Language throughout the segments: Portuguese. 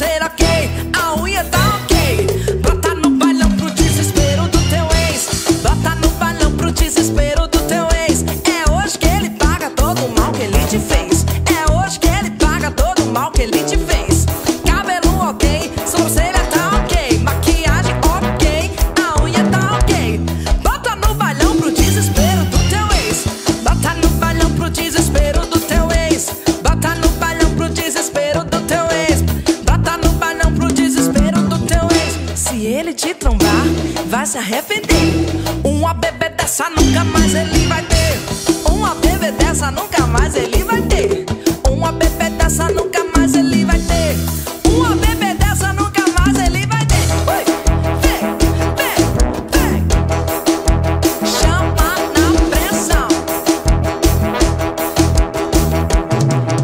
parceiro, ok, a unha tá ok. Bota no balão pro desespero do teu ex. Bota no balão pro desespero do teu ex. É hoje que ele paga todo o mal que ele te fez. É hoje que ele paga todo o mal que ele te fez. Cabelo ok, sobrancelha tá ok, maquiagem ok, a unha tá ok. Bota no balão pro desespero do teu ex. Bota no balão pro desespero do teu ex. Bota no balão pro desespero do teu ex. Se ele te trombar, vai se arrepender. Uma bebê dessa nunca mais ele vai ter. Uma bebê dessa nunca mais ele vai ter. Uma bebê dessa nunca mais ele vai ter. Uma bebê dessa nunca mais ele vai ter. Ui, vem, vem, vem. Chama na pressão.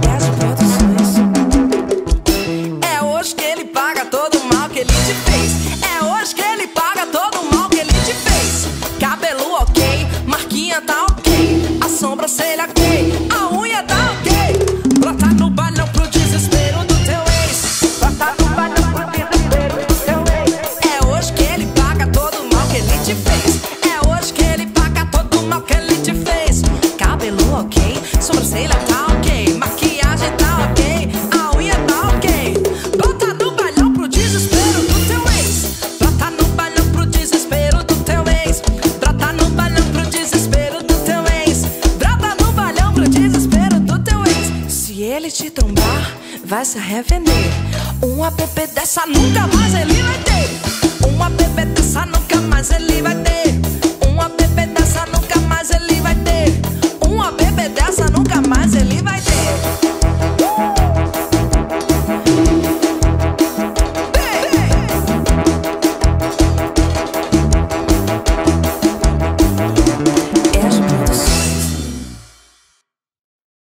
E as produções. É hoje que ele paga todo o mal que ele te fez. Tá ok, a sobrancelha ok, a unha tá ok. Bota no balão pro desespero do teu ex. Bota no balão pro desespero do teu ex. É hoje que ele paga todo o mal que ele te fez. É hoje que ele paga todo o mal que ele te fez. Cabelo ok, sobrancelha tá ok, maquiagem tá ok, a unha tá ok. Bota no balão pro desespero do teu ex. Bota no balão pro desespero do teu ex. Bota no balão pro desespero. Se ele te trombar, vai se arrepender. Uma bebê dessa nunca mais ele vai ter. Uma bebê dessa nunca mais ele vai ter.